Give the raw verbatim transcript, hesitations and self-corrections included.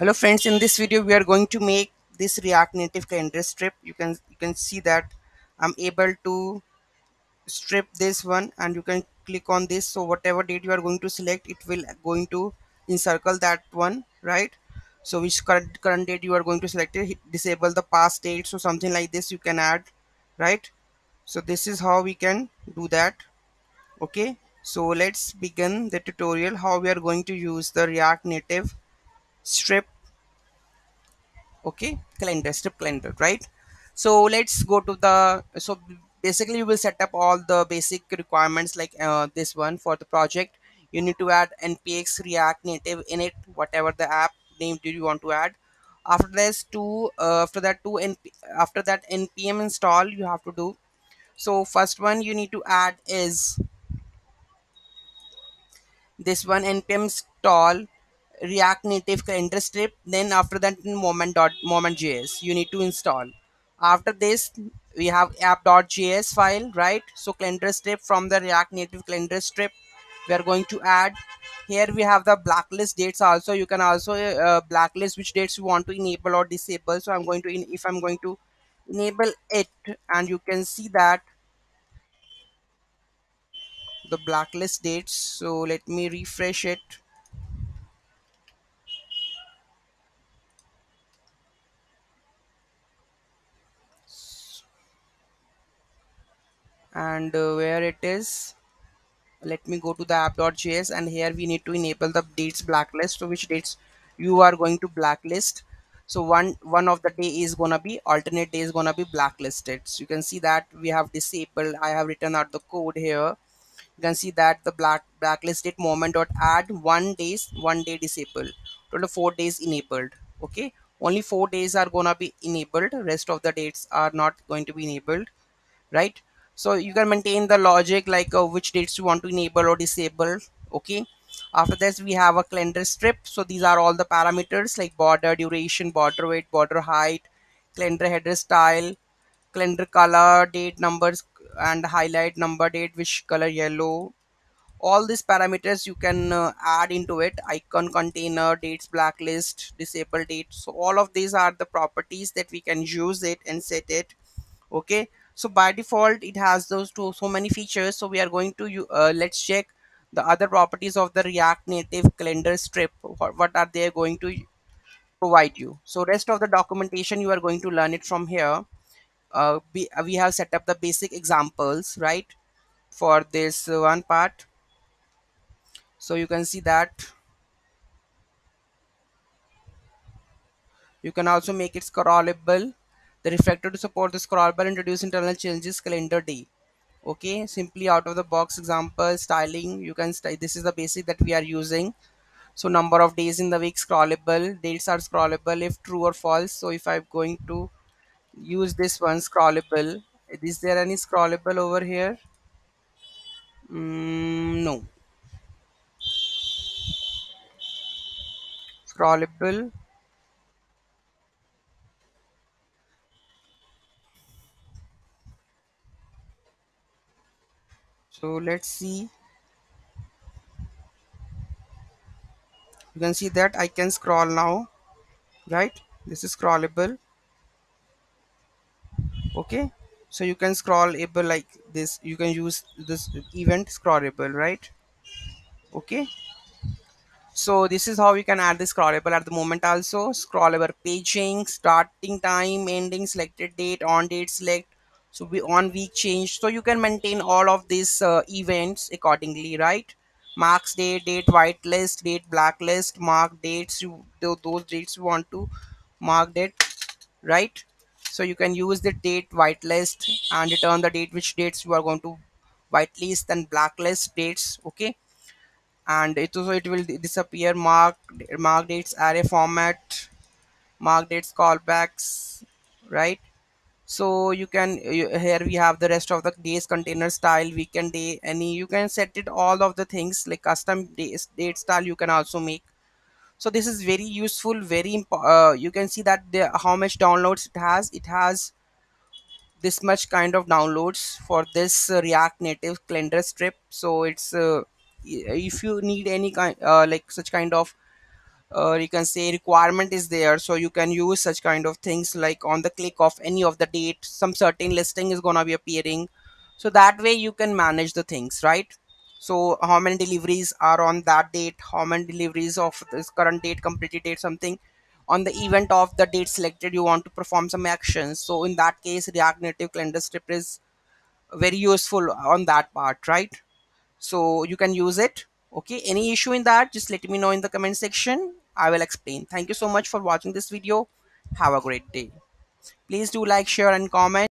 Hello friends, in this video we are going to make this React Native calendar strip. You can you can see that I'm able to strip this one, and you can click on this. So whatever date you are going to select, it will going to encircle that one, right? So which current, current date you are going to select it, disable the past date. So something like this you can add, right? So this is how we can do that. Okay, so let's begin the tutorial how we are going to use the React Native strip, okay, calendar strip calendar, right? So let's go to the, so basically you will set up all the basic requirements like uh, this one for the project. You need to add npx React Native in it, whatever the app name do you want to add. After this two uh, after that two np after that npm install you have to do. So first one you need to add is this one, npm install React Native calendar strip. Then after that moment dot moment dot j s you need to install. After this we have app dot j s file, right? So calendar strip from the React Native calendar strip we are going to add. Here we have the blacklist dates also. You can also uh, blacklist which dates you want to enable or disable. So I'm going to in, if I'm going to enable it, and you can see that the blacklist dates. So let me refresh it. And uh, where it is, let me go to the app dot j s, and here we need to enable the dates blacklist. So which dates you are going to blacklist. So one one of the day is gonna be alternate day is gonna be blacklisted. So you can see that we have disabled. I have written out the code here. You can see that the black blacklist date moment dot add one days one day disabled, total four days enabled. Okay, only four days are gonna be enabled. Rest of the dates are not going to be enabled, right? So you can maintain the logic like uh, which dates you want to enable or disable. Okay, after this we have a calendar strip. So these are all the parameters like border, duration, border weight, border height, calendar header style, calendar color, date, numbers, and highlight number date, which color yellow. All these parameters you can uh, add into it. Icon, container, dates, blacklist, disable date. So all of these are the properties that we can use it and set it. Okay. So by default it has those two so many features. So we are going to uh, let's check the other properties of the React Native calendar strip. What are they going to provide you? So rest of the documentation you are going to learn it from here. Uh, we, we have set up the basic examples, right, for this one part. So you can see that you can also make it scrollable. The refactor to support the scrollable and reduce internal changes calendar day. Okay, simply out of the box example styling. You can style. This is the basic that we are using. So number of days in the week scrollable. Dates are scrollable if true or false. So if I'm going to use this one scrollable. Is there any scrollable over here? Mm, no. Scrollable. So let's see. You can see that I can scroll now, right? This is scrollable. Okay, so you can scrollable like this. You can use this event scrollable, right? Okay, so this is how you can add the scrollable at the moment. Also scrollable paging, starting time, ending, selected date, on date select. So we on week change. So you can maintain all of these uh, events accordingly, right? Marks date, date whitelist, date blacklist, mark dates. You those dates you want to mark it, right? So you can use the date whitelist and return the date which dates you are going to whitelist and blacklist dates. Okay, and it also it will disappear. Mark mark dates array format, mark dates callbacks, right? So you can, here we have the rest of the days, container style, weekend day, any, you can set it all of the things like custom days, date style you can also make. So this is very useful, very, uh, you can see that the, how much downloads it has. It has this much kind of downloads for this uh, React Native calendar strip. So it's, uh, if you need any kind, uh, like such kind of or you can say requirement is there, so you can use such kind of things like on the click of any of the date some certain listing is gonna be appearing, so that way you can manage the things, right? So how many deliveries are on that date, how many deliveries of this current date, completed date, something. On the event of the date selected, you want to perform some actions. So in that case, React Native Calendar Strip is very useful on that part, right? So you can use it. Okay, any issue in that, just let me know in the comment section. I will explain. Thank you so much for watching this video. Have a great day. Please do like, share and comment.